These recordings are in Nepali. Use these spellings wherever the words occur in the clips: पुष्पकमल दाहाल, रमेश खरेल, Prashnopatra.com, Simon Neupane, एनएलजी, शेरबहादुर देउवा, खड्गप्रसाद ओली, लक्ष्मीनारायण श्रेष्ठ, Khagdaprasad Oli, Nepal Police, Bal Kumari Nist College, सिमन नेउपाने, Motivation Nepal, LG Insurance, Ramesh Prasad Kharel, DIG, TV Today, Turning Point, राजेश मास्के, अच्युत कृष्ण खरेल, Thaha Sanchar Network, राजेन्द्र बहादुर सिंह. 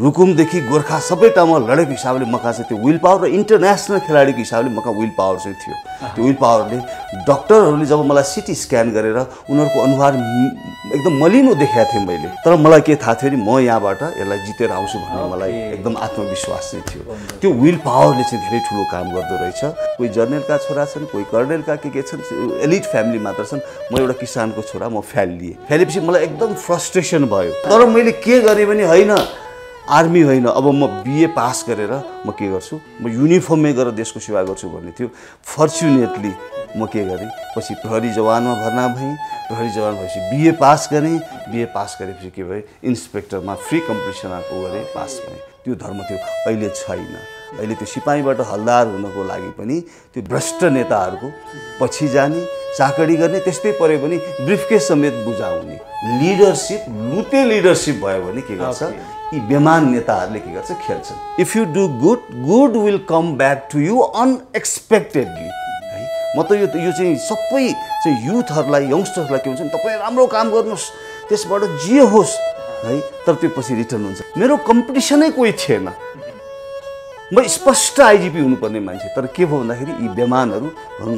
रुकुमदेखि गोर्खा सबै ठाउँमा लडेको हिसाबले मका चाहिँ त्यो विल पावर र इन्टरनेसनल खेलाडीको हिसाबले मका विल पावर चाहिँ थियो। त्यो विल पावरले डाक्टरहरूले जब मलाई सिटी स्क्यान गरेर उनीहरूको अनुहार एकदम मलिनो देखेको थिएँ मैले, तर मलाई के थाहा थियो नि म यहाँबाट यसलाई जितेर आउँछु भन्ने मलाई एकदम आत्मविश्वास चाहिँ थियो। त्यो विल पावरले चाहिँ धेरै ठुलो काम गर्दो रहेछ। कोही जर्नलका छोरा छन्, कोही कर्णेलका के छन्, एलिट फ्यामिली मात्र छन्। म एउटा किसानको छोरा, म फ्यालिएँ। फ्यालिएपछि मलाई एकदम फ्रस्ट्रेसन भयो, तर मैले के गरेँ भने होइन आर्मी होइन, अब म बीए पास गरेर म के गर्छु, म युनिफर्ममै गरेर देशको सेवा गर्छु भन्ने थियो। फर्चुनेटली म के गरेँ, पछि प्रहरी जवानमा भर्ना भएँ। प्रहरी जवान भएपछि बीए पास गरेँ। बीए पास गरेपछि के भयो, इन्सपेक्टरमा फ्री कम्पिटिसनको गरेँ, पास भएँ। त्यो धर्म थियो, अहिले छैन। अहिले त्यो सिपाहीबाट हलदार हुनको लागि पनि त्यो भ्रष्ट नेताहरूको पछि जाने, चाकडी गर्ने, त्यस्तै पऱ्यो भने ब्रिफकेस समेत बुझाउने लिडरसिप, लुते लिडरसिप भयो भने के गर्छ, यी बेमान नेताहरूले के गर्छ, खेल्छन्। If you do good, good will come back to you unexpectedly. है, म त यो चाहिँ सबै चाहिँ युथहरूलाई, यङ्स्टर्सहरूलाई के भन्छ, तपाईँ राम्रो काम गर्नुहोस्, त्यसबाट जे होस् है, तर त्यो पछि रिटर्न हुन्छ। मेरो कम्पिटिसनै कोही थिएन, म स्पष्ट आइजिपी हुनुपर्ने मान्छे, तर के भयो भन्दाखेरि यी बेमानहरू, भनौँ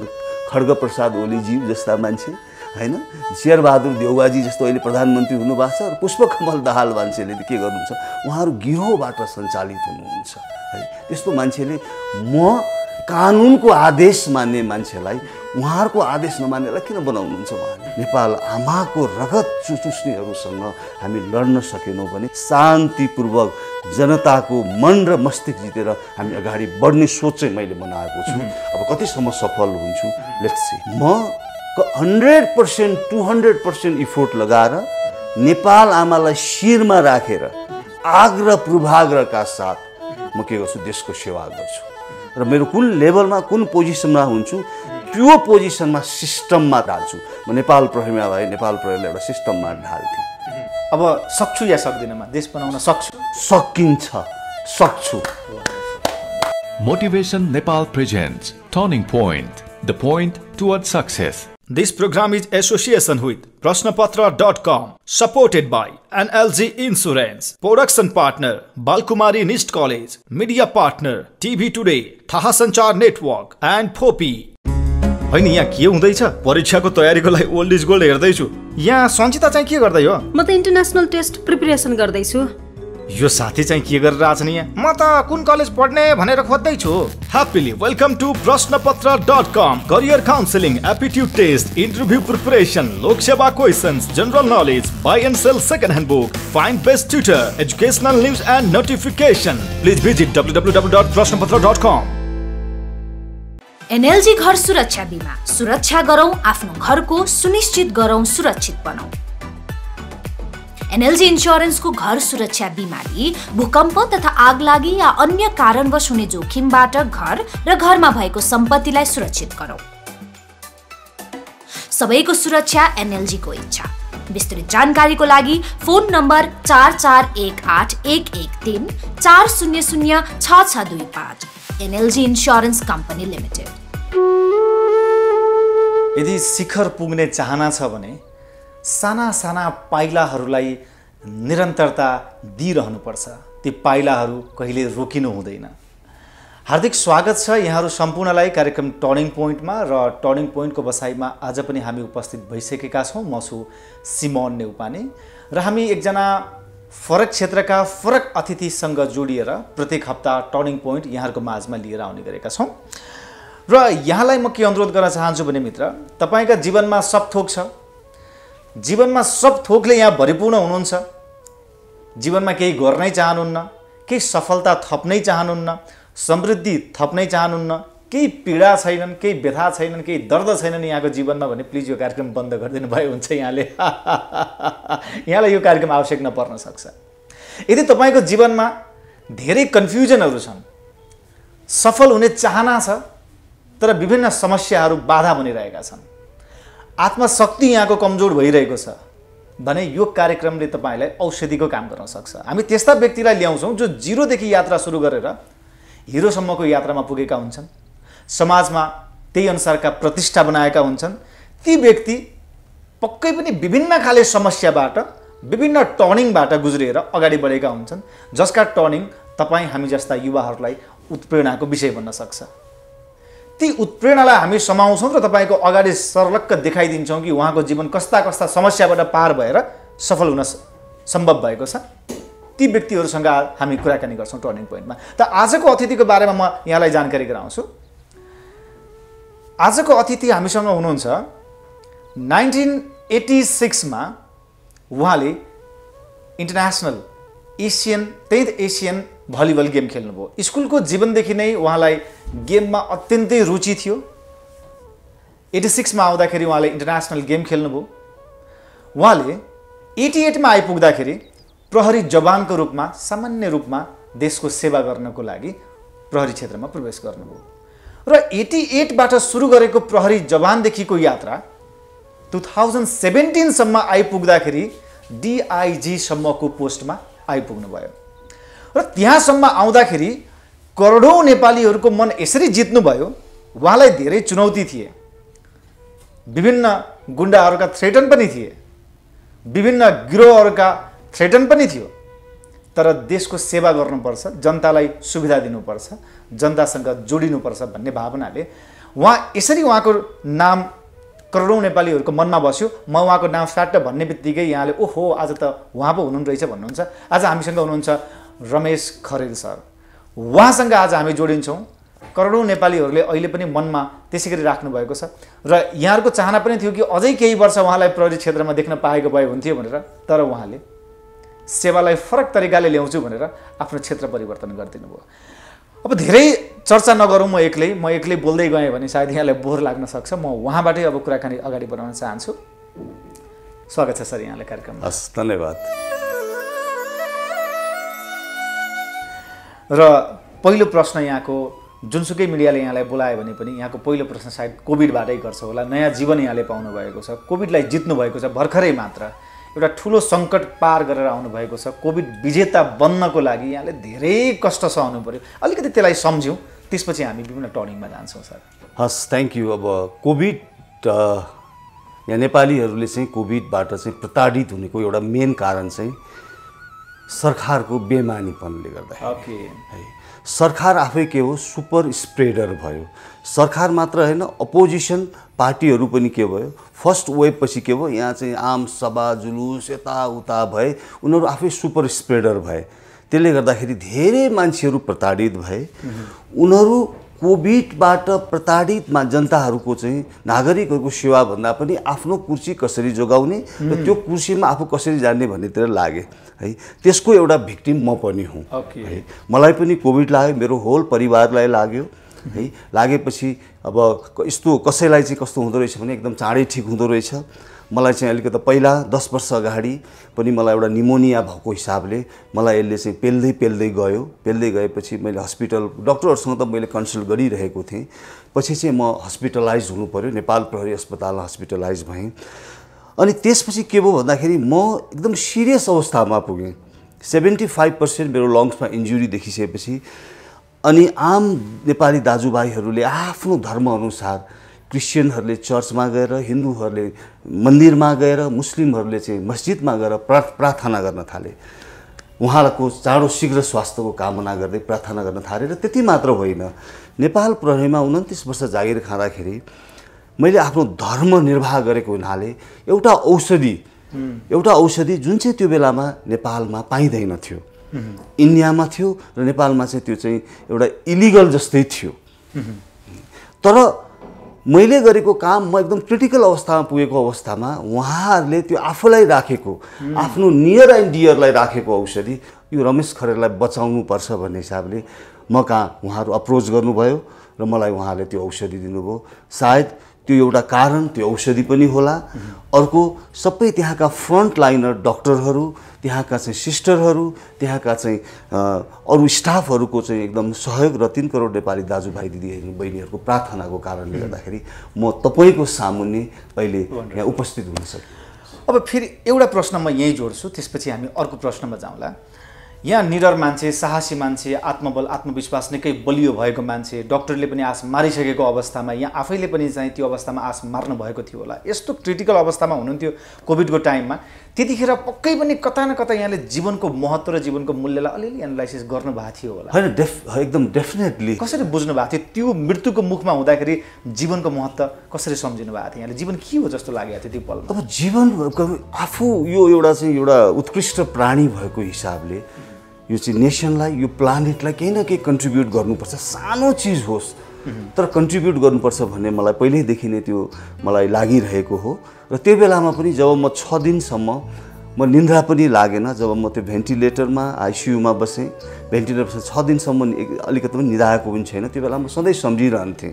खड्गप्रसाद ओलीजी जस्ता मान्छे, हैन शेरबहादुर देउबाजी जस्तो अहिले प्रधानमन्त्री हुनुभएको छ, र पुष्पकमल दाहाल मान्छेले के गर्नुहुन्छ, उहाँहरू गिरोहबाट सञ्चालित हुनुहुन्छ। है, त्यस्तो मान्छेले म कानुनको आदेश मान्ने मान्छेलाई उहाँहरूको आदेश नमान्नेलाई किन बनाउनुहुन्छ उहाँले? नेपाल आमाको रगत चुस्नेहरूसँग हामी लड्न सकेनौँ भने शान्तिपूर्वक जनताको मन र मस्तिष्क जितेर हामी अगाडि बढ्ने सोच चाहिँ मैले बनाएको छु। अब कतिसम्म सफल हुन्छु, लेट्स सी। म 100% 200% इफोर्ट लगाएर नेपाल आमालाई शिरमा राखेर आग र पूर्वाग्रहका साथ म के गर्छु, देशको सेवा गर्छु। र मेरो कुन लेभलमा, कुन पोजिसनमा हुन्छु, त्यो पोजिसनमा सिस्टममा ढाल्छु। म नेपाल प्रहरीमा भए नेपाल प्रहरीलाई एउटा सिस्टममा ढाल्थेँ। अब सक्छु या सक्दिनँमा देश बनाउन सक्छु, सकिन्छ, सक्छु। Motivation Nepal presents turning point, the point toward success. This program is association with Prashnopatra.com, supported by LG Insurance, production partner Bal Kumari Nist College, media partner TV Today, Thaha Sanchar Network and Poppy. हैन यहाँ के हुँदैछ, परीक्षाको तयारीको लागि ओल्ड इज गोल्ड हेर्दैछु। यहाँ सञ्चिता चाहिँ के गर्दै हो? म त इन्टरनेशनल टेस्ट प्रिपरेसन गर्दैछु। यो साथी चाहिँ के गरिरहेछ नि यहाँ? म त कुन कलेज पढ्ने भनेर खोज्दै छु। ह्याप्पीली वेलकम टु प्रश्नपत्र.com, career counselling, aptitude test, interview preparation, Loksewa questions, general knowledge, buy and sell second hand book, find best tutor, educational news and notification. Please visit www.प्रश्नपत्र.com। एनएलजी घर सुरक्षा बिमा, सुरक्षा गरौँ आफ्नो घरको, सुनिश्चित गरौँ सुरक्षित बनाऊ। एनएलजी इंश्योरेंस को घर सुरक्षा बिमाले भूकंप तथा आगलागी या अन्य कारणवश हुने जोखिमबाट घर र घरमा भएको सम्पत्तिलाई सुरक्षित गरौँ। सबैको सुरक्षा एनएलजी को इच्छा। विस्तृत जानकारीको लागि phone number 44188134006625, एनएलजी insurance company limited. यदि शिखर पुग्ने चाहना छ भने साना साना पाइलाहरूलाई निरन्तरता दिइरहनुपर्छ, ती पाइलाहरू कहिले रोकिनु हुँदैन। हार्दिक स्वागत छ यहाँहरू सम्पूर्णलाई कार्यक्रम टर्निङ पोइन्टमा, र टर्निङ पोइन्टको बसाइमा आज पनि हामी उपस्थित भइसकेका छौँ। म छु सिमन नेउपाने, र हामी एकजना फरक क्षेत्रका फरक अतिथिसँग जोडिएर प्रत्येक हप्ता टर्निङ पोइन्ट यहाँहरूको माझमा लिएर आउने गरेका छौँ। र यहाँलाई म के अनुरोध गर्न चाहन्छु भने मित्र, तपाईँका जीवनमा सब थोक छ, जीवनमा सब थोकले यहाँ भरिपूर्ण हुनुहुन्छ, जीवनमा केही गर्नै चाहनुहुन्न, केही सफलता थप्नै चाहनुहुन्न, समृद्धि थप्नै चाहनुहुन्न, केही पीडा छैनन्, केही व्यथा छैनन्, केही दर्द छैनन् यहाँको जीवनमा भने प्लिज यो कार्यक्रम बन्द गरिदिनु भए हुन्छ। यहाँले यहाँलाई यो कार्यक्रम आवश्यक नपर्न सक्छ। यदि तपाईँको जीवनमा धेरै कन्फ्युजनहरू छन्, सफल हुने चाहना छ तर विभिन्न समस्याहरू बाधा बनिरहेका छन्, आत्मशक्ति यहाँको कमजोर भइरहेको छ भने यो कार्यक्रमले तपाईँलाई औषधिको काम गर्न सक्छ। हामी त्यस्ता व्यक्तिलाई ल्याउँछौँ जो जिरोदेखि यात्रा सुरु गरेर हिरोसम्मको यात्रामा पुगेका हुन्छन्, समाजमा त्यही अनुसारका प्रतिष्ठा बनाएका हुन्छन्। ती व्यक्ति पक्कै पनि विभिन्न खाले समस्याबाट विभिन्न टर्निङबाट गुज्रिएर अगाडि बढेका हुन्छन् जसका टर्निङ तपाई हामी जस्ता युवाहरूलाई उत्प्रेरणाको विषय बन्न सक्छ। ती उत्प्रेरणालाई हामी समाउँछौं र तपाईको अगाडि सरलक्क देखाइदिन्छौं कि उहाँको जीवन कस्ता कस्ता समस्याबाट पार भएर सफल हुन सम्भव भएको छ। ती व्यक्तिहरूसँग हामी कुराकानी गर्छौं टर्निङ पोइन्टमा। त आजको अतिथिको बारेमा म यहाँलाई जानकारी गराउँछु। आजको अतिथि हामीसँग हुनुहुन्छ 1986 मा उहाँले international Asian 13 Asian volleyball game खेल्नुभयो। स्कुलको जीवनदेखि नै उहाँलाई गेममा अत्यन्तै रुचि थियो। 86 मा आउँदाखेरि उहाँले इन्टरनेशनल गेम खेल्नुभयो। उहाँले 88 मा आइपुग्दाखेरि प्रहरी जवानको रूपमा सामान्य रूपमा देशको सेवा गर्नको लागि प्रहरी क्षेत्रमा प्रवेश गर्नुभयो र 88 बाट सुरु गरेको प्रहरी जवानदेखिको यात्रा 2017 सम्म आइपुग्दाखेरि DIG सम्मको पोस्टमा आइपुग्नु भयो र त्यहाँसम्म आउँदाखेरि करोडौं नेपालीहरूको मन यसरी जित्नु भयो। उहाँलाई धेरै चुनौती थिए, विभिन्न गुण्डाहरूका थ्रेटन पनि थिए, विभिन्न गिरोहहरूका थ्रेटन पनि थियो, तर देशको सेवा गर्नुपर्छ, जनतालाई सुविधा दिनुपर्छ, जनतासँग जोडिनुपर्छ भन्ने भावनाले उहाँ यसरी उहाँको नाम करोडौं नेपालीहरुको मनमा बस्यो। म उहाँको नाम फ्याट भन्ने बित्तिकै यहाँले ओहो आज त उहाँ पो हुनुहुन्छ भन्नुहुन्छ। आज हामीसँग हुनुहुन्छ रमेश खरेल सर। उहाँसँग आज हामी जोडिन्छौं। करोडौं नेपालीहरुले अहिले पनि मनमा त्यसै गरी राख्नु भएको छ र यहाँहरुको चाहना पनि थियो कि अझै केही वर्ष उहाँलाई प्रहरी क्षेत्रमा देख्न पाएको भए हुन्थ्यो भनेर, तर उहाँले सेवालाई फरक तरिकाले ल्याउँछु भनेर आफ्नो क्षेत्र परिवर्तन गरिदिनु भयो। अब धेरै चर्चा नगरौं, म एक्लै बोल्दै गएँ भने सायद यहाँलाई बोर लाग्न सक्छ। म उहाँबाटै अब कुराकानी अगाडि बढाउन चाहन्छु। स्वागत छ सर यहाँलाई कार्यक्रममा। हस्, धन्यवाद। र पहिलो प्रश्न यहाँको, जुनसुकै मिडियाले यहाँलाई बोलायो भने पनि यहाँको पहिलो प्रश्न सायद कोभिडबाटै गर्छ होला। नयाँ जीवन यहाँले पाउनु भएको छ, कोभिडलाई जित्नु भएको छ, भर्खरै मात्र एउटा ठुलो संकट पार गरेर आउनु भएको छ। कोभिड विजेता बन्नको लागि यहाँले धेरै कष्ट सहनु पर्यो। अलिकति त्यसलाई सम्झ्यौँ, त्यसपछि हामी विभिन्न टर्निङमा जान्छौँ सर। हस्, थ्याङ्क यू। अब कोभिड यहाँ नेपालीहरूले चाहिँ कोभिडबाट चाहिँ प्रताडित हुनेको एउटा मेन कारण चाहिँ सरकारको बेमानीपनले गर्दा। ओके, सरकार आफै के हो, सुपर स्प्रेडर भयो। सरकार मात्र हैन, अपोजिसन पार्टीहरू पनि के भयो, फर्स्ट वेभ पछि के भयो, यहाँ चाहिँ आम सभा जुलुस यताउता भए, उनीहरू आफै सुपर स्प्रेडर भए। त्यसले गर्दाखेरि धेरै मान्छेहरू प्रताडित भए। उनीहरू कोभिडबाट प्रताडित जनताहरूको चाहिँ, नागरिकहरूको सेवा भन्दा पनि आफ्नो कुर्सी कसरी जोगाउने र त्यो कुर्सीमा आफू कसरी जाने भन्नेतिर लागे है। त्यसको एउटा भिक्टिम म पनि हुँ है। मलाई पनि कोभिड लाग्यो, मेरो होल परिवारलाई लाग्यो है। लागेपछि अब यस्तो कसैलाई चाहिँ कस्तो हुँदो रहेछ भने एकदम चाँडै ठिक हुँदो रहेछ। मलाई चाहिँ अलिकति पहिला 10 वर्ष अगाडि पनि मलाई एउटा निमोनिया भएको हिसाबले मलाई यसले चाहिँ पेल्दै गएपछि मैले हस्पिटल डक्टरहरूसँग त मैले कन्सल्ट गरिरहेको थिएँ। पछि चाहिँ म हस्पिटलाइज हुनु पर्यो, नेपाल प्रहरी अस्पतालमा हस्पिटलाइज भएँ। अनि त्यसपछि के भयो भन्दाखेरि म एकदम सिरियस अवस्थामा पुगेँ। 75% मेरो लङ्समा इन्जुरी देखिसकेपछि अनि आम नेपाली दाजुभाइहरूले आफ्नो धर्मअनुसार, क्रिस्चियनहरूले चर्चमा गएर, हिन्दूहरूले मन्दिरमा गएर, मुस्लिमहरूले चाहिँ मस्जिदमा गएर प्रार्थना गर्न थाले, उहाँहरूको चाँडो शीघ्र स्वास्थ्यको कामना गर्दै प्रार्थना गर्न थाले। र त्यति मात्र होइन, नेपाल प्रहरीमा 29 वर्ष जागिर खाँदाखेरि मैले आफ्नो धर्म निर्वाह गरेको हुनाले एउटा औषधि जुन चाहिँ त्यो बेलामा नेपालमा पाइँदैन थियो, इन्डियामा थियो र नेपालमा चाहिँ त्यो चाहिँ एउटा इलिगल जस्तै थियो। तर मैले गरेको काम, म एकदम क्रिटिकल अवस्थामा पुगेको अवस्थामा उहाँहरूले त्यो आफूलाई राखेको, आफ्नो नियर एन्ड डियरलाई राखेको औषधि, यो रमेश खरेललाई बचाउनुपर्छ भन्ने हिसाबले म कहाँ उहाँहरू अप्रोच गर्नुभयो र मलाई उहाँहरूले त्यो औषधि दिनुभयो। सायद त्यो एउटा कारण, त्यो औषधि पनि होला। अर्को, सबै त्यहाँका फ्रन्टलाइनर डक्टरहरू, त्यहाँका चाहिँ सिस्टरहरू, त्यहाँका चाहिँ अरू स्टाफहरूको चाहिँ एकदम सहयोग र 3 करोड नेपाली दाजुभाइ दिदीहरू बहिनीहरूको प्रार्थनाको कारणले गर्दाखेरि म तपाईँको सामुन्ने अहिले यहाँ उपस्थित हुन सकेँ। अब फेरि एउटा प्रश्न म यहीँ जोड्छु, त्यसपछि हामी अर्को प्रश्नमा जाउँला। यहाँ निडर मान्छे, साहसी मान्छे, आत्मबल आत्मविश्वास निकै बलियो भएको मान्छे, डक्टरले पनि आस मारिसकेको अवस्थामा यहाँ आफैले पनि चाहिँ त्यो अवस्थामा आस मार्नु भएको थियो होला। यस्तो क्रिटिकल अवस्थामा हुनुहुन्थ्यो कोभिडको टाइममा, त्यतिखेर पक्कै पनि कता न कता यहाँले जीवनको महत्त्व र जीवनको मूल्यलाई अलिअलि एनालाइसिस गर्नुभएको थियो होला हैन? एकदम डेफिनेटली। कसरी बुझ्नु भएको थियो त्यो मृत्युको मुखमा हुँदाखेरि जीवनको महत्त्व कसरी सम्झिनु भएको थियो यहाँले? जीवन के हो जस्तो लागेको थियो त्यो पलमा? अब जीवन आफू यो एउटा चाहिँ एउटा उत्कृष्ट प्राणी भएको हिसाबले यो चाहिँ नेसनलाई, यो प्लानेटलाई केही न केही कन्ट्रिब्युट गर्नुपर्छ। सानो चिज होस् तर कन्ट्रिब्युट गर्नुपर्छ भन्ने मलाई पहिल्यैदेखि नै त्यो मलाई लागिरहेको हो। र त्यो बेलामा पनि जब म 6 दिनसम्म म निन्द्रा पनि लागेन, जब म त्यो भेन्टिलेटरमा आइसियुमा बसेँ, भेन्टिलेटरपछि 6 दिनसम्म अलिकति पनि निदाएको पनि छैन, त्यो बेला म सधैँ सम्झिरहन्थेँ।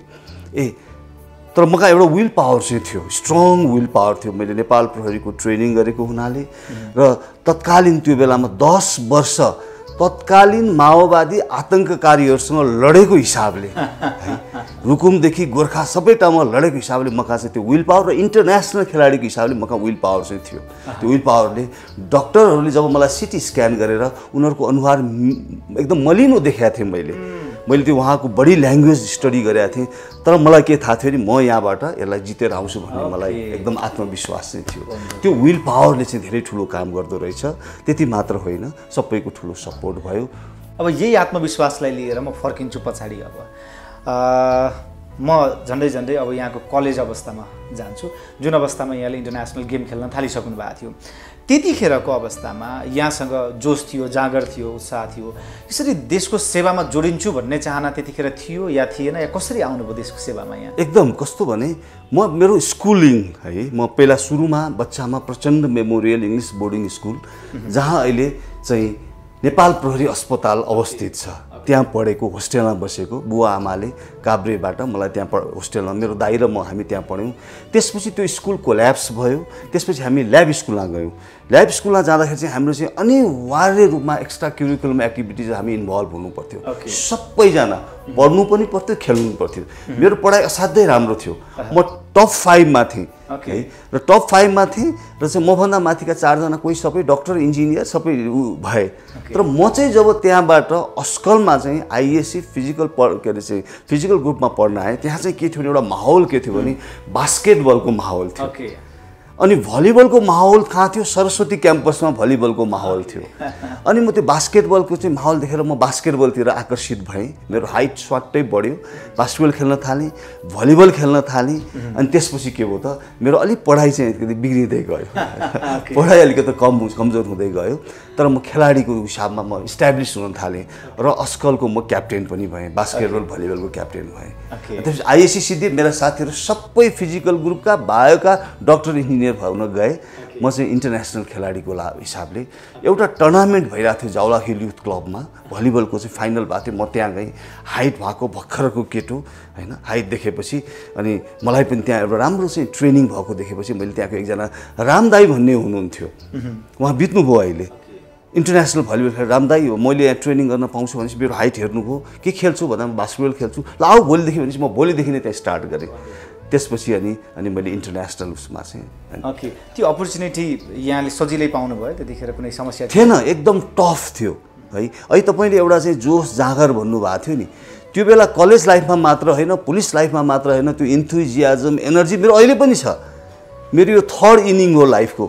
तर मका एउटा विल पावर चाहिँ थियो, स्ट्रङ विल पावर थियो। मैले नेपाल प्रहरीको ट्रेनिङ गरेको हुनाले र तत्कालीन त्यो बेलामा 10 वर्ष तत्कालीन माओवादी आतंककारीहरूसँग लडेको हिसाबले रुकुमदेखि गोर्खा सबै ठाउँमा लडेको हिसाबले मका चाहिँ त्यो विल पावर र इन्टरनेसनल खेलाडीको हिसाबले मका विल पावर चाहिँ थियो। त्यो विल पावरले डक्टरहरूले जब मलाई सिटी स्क्यान गरेर उनीहरूको अनुहार एकदम मलिनो देखाएको थिएँ। मैले त्यो उहाँको बडी ल्याङ्ग्वेज स्टडी गरेका थिएँ तर मलाई के थाहा थियो नि म यहाँबाट यसलाई जितेर आउँछु भन्ने मलाई एकदम आत्मविश्वास चाहिँ थियो। त्यो विल पावरले चाहिँ धेरै ठुलो काम गर्दो रहेछ। त्यति मात्र होइन, सबैको ठुलो सपोर्ट भयो। अब यही आत्मविश्वासलाई लिएर म फर्किन्छु पछाडि। अब म झन्डै झन्डै अब यहाँको कलेज अवस्थामा जान्छु, जुन अवस्थामा यहाँले इन्टरनेसनल गेम खेल्न थालिसक्नु भएको थियो। त्यतिखेरको अवस्थामा यहाँसँग जोश थियो, जागर थियो, उत्साह थियो, यसरी देशको सेवामा जोडिन्छु भन्ने चाहना त्यतिखेर थियो या थिएन, या कसरी आउनुभयो देशको सेवामा यहाँ? एकदम कस्तो भने म मेरो स्कुलिङ है, म पहिला सुरुमा बच्चामा Prachanda memorial English boarding school जहाँ अहिले चाहिँ नेपाल प्रहरी अस्पताल अवस्थित छ त्यहाँ पढेको, होस्टेलमा बसेको। बुवा आमाले काभ्रेबाट मलाई त्यहाँ होस्टेलमा, मेरो दाइ र म हामी त्यहाँ पढ्यौँ। त्यसपछि त्यो स्कुल कोल्याप्स भयो, त्यसपछि हामी ल्याब स्कुलमा गयौँ। ल्याब स्कुलमा जाँदाखेरि चाहिँ हाम्रो चाहिँ अनिवार्य रूपमा एक्स्ट्रा क्युरिकुलम एक्टिभिटिज हामी इन्भल्भ हुनु पर्थ्यो। सबैजना पढ्नु पनि पर्थ्यो, खेल्नु पनि पर्थ्यो। मेरो पढाइ असाध्यै राम्रो थियो, म टप 5 मा थिएँ है, र टप 5 मा थिएँ र चाहिँ मभन्दा माथिका 4जना कोही सबै डक्टर, इन्जिनियर सबै भए। तर म चाहिँ जब त्यहाँबाट अस्कलमा चाहिँ आइएससी फिजिकल के अरे चाहिँ फिजिकल ग्रुपमा पढ्न आएँ, त्यहाँ चाहिँ के थियो भने एउटा माहौल के थियो भने बास्केटबलको माहौल थियो। अनि भलिबलको माहौल कहाँ थियो? सरस्वती क्याम्पसमा भलिबलको माहौल थियो। अनि म त्यो बास्केटबलको चाहिँ माहौल देखेर म बास्केटबलतिर आकर्षित भएँ। मेरो हाइट स्वाट्टै बढ्यो, बास्केटबल खेल्न थालेँ, भलिबल खेल्न थालेँ। अनि त्यसपछि के भयो त मेरो अलिक पढाइ चाहिँ अलिकति बिग्रिँदै गयो, पढाइ अलिकति कमजोर हुँदै गयो। तर म खेलाडीको हिसाबमा म इस्ट्याब्लिस हुन थालेँ र अस्कलको म क्याप्टेन पनि भएँ, बास्केटबल भलिबलको क्याप्टेन भएँ। त्यसपछि आइएससी सिधै मेरा साथीहरू सबै फिजिकल ग्रुपका, बायोका, डक्टर, इन्जिनियर भउन गए। म चाहिँ इन्टरनेसनल खेलाडीको हिसाबले एउटा टर्नामेन्ट भइरहेको थियो जाउला हिल युथ क्लबमा, भलिबलको चाहिँ फाइनल भएको थियो। म त्यहाँ गएँ, हाइट भएको भर्खरको केटो होइन, हाइट देखेपछि अनि मलाई पनि त्यहाँ एउटा राम्रो चाहिँ ट्रेनिङ भएको देखेपछि मैले त्यहाँको एकजना रामदाई भन्ने हुनुहुन्थ्यो, उहाँ बित्नुभयो अहिले, इन्टरनेसनल भलिबल खेल रामदाई हो। मैले यहाँ ट्रेनिङ गर्न पाउँछु भनेपछि मेरो हाइट हेर्नुभयो, के खेल्छु भन्दा म बास्केटबल खेल्छु, ल आऊ भोलिदेखि भनेपछि म भोलिदेखि नै त्यहाँ स्टार्ट गरेँ। त्यसपछि अनि मैले इन्टरनेसनल उसमा चाहिँ त्यो अपर्च्युनिटी यहाँले सजिलै पाउनुभयो? त्यतिखेर कुनै समस्या थिएन, एकदम टफ थियो है। अहिले तपाईँले एउटा चाहिँ जोस जाँगर भन्नुभएको थियो नि, त्यो बेला कलेज लाइफमा मात्र होइन, पुलिस लाइफमा मात्र होइन, त्यो इन्थुजियाजम, एनर्जी मेरो अहिले पनि छ। मेरो यो 3rd इनिङ हो लाइफको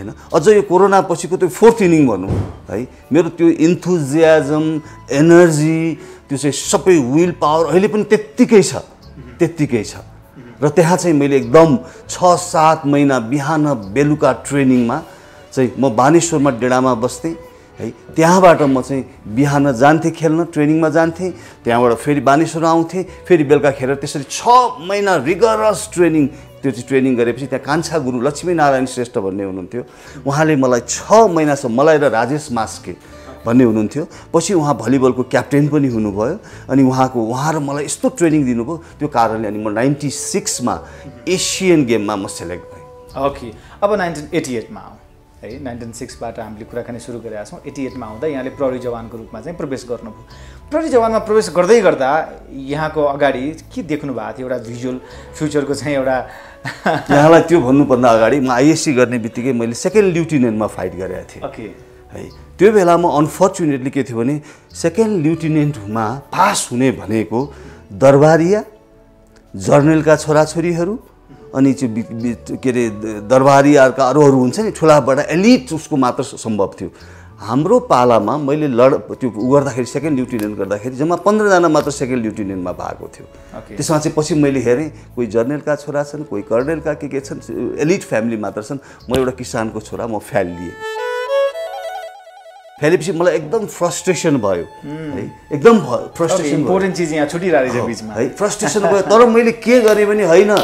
हैन, अझ यो कोरोना पछिको त्यो 4th इनिङ भनौँ है। मेरो त्यो इन्थुजियाजम, एनर्जी, त्यो चाहिँ सबै विल पावर अहिले पनि त्यत्तिकै छ, त्यत्तिकै छ। र त्यहाँ चाहिँ मैले एकदम 6-7 महिना बिहान बेलुका ट्रेनिङमा चाहिँ म बानेश्वरमा डेडामा बस्थेँ है। त्यहाँबाट म चाहिँ बिहान जान्थेँ खेल्न, ट्रेनिङमा जान्थेँ, त्यहाँबाट फेरि बानेश्वर आउँथेँ, फेरि बेलुका खेलेर त्यसरी 6 महिना रिगरस ट्रेनिङ। त्यो चाहिँ ट्रेनिङ गरेपछि त्यहाँ कान्छा गुरु लक्ष्मीनारायण श्रेष्ठ भन्ने हुनुहुन्थ्यो, उहाँले मलाई 6 महिनासम्म, मलाई र राजेश मास्के भन्ने हुनुहुन्थ्यो, पछि उहाँ भलिबलको क्याप्टेन पनि हुनुभयो। अनि उहाँ र मलाई यस्तो ट्रेनिङ दिनुभयो, त्यो कारणले अनि म 96 मा एसियन गेममा म सेलेक्ट भएँ। ओके, अब 1988 मा आउँ है। 1996बाट हामीले कुराकानी सुरु गरेका छौँ। 88 मा आउँदा यहाँले प्रहरी जवानको रूपमा चाहिँ प्रवेश गर्नुभयो। प्रहरी जवानमा प्रवेश गर्दै गर्दा यहाँको अगाडि के देख्नु भएको थियो? एउटा भिजुअल फ्युचरको चाहिँ एउटा यहाँलाई त्यो भन्नुभन्दा अगाडि म आइएससी गर्ने बित्तिकै मैले 2nd ल्युटिनेन्टमा फाइट गरेको थिएँ। ओके है, त्यो बेलामा अनफर्चुनेटली के थियो भने 2nd ल्युटिनेन्टमा पास हुने भनेको दरबारिया, जर्नेलका छोराछोरीहरू अनि के अरे दरबारी अर्का अरूहरू हुन्छ नि ठुला बडा एलिट उसको मात्र सम्भव थियो। हाम्रो पालामा मैले त्यो गर्दाखेरि सेकेन्ड ल्युटिनेन्ट गर्दाखेरि जम्मा 15जना मात्र सेकेन्ड ल्युटिनेन्टमा भएको थियो। त्यसमा चाहिँ पछि मैले हेरेँ कोही जर्नलका छोरा छन्, कोही कर्णेलका के छन्, एलिट फ्यामिली मात्र छन्। म एउटा किसानको छोरा, म फ्यालिएँ। फ्यालिएपछि मलाई एकदम फ्रस्ट्रेसन भयो है, एकदम फ्रस्ट्रेसन। इम्पोर्टेन्ट चिज यहाँ छुटिरहेछ बीचमा है, फ्रस्ट्रेसन भयो। तर मैले के गरेँ भने हैन